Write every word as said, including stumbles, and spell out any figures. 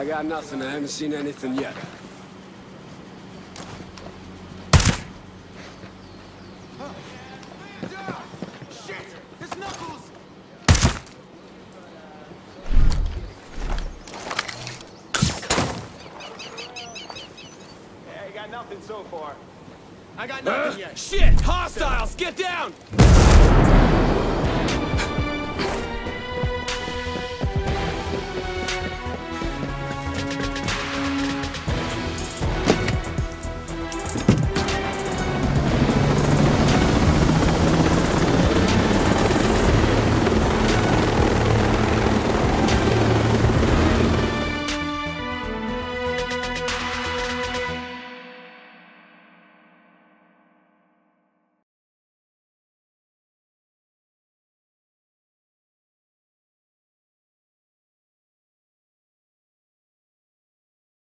I got nothing. I haven't seen anything yet. Shit! It's Knuckles! Yeah, I got nothing so far. I got nothing uh, yet. Shit! Hostiles! Get down!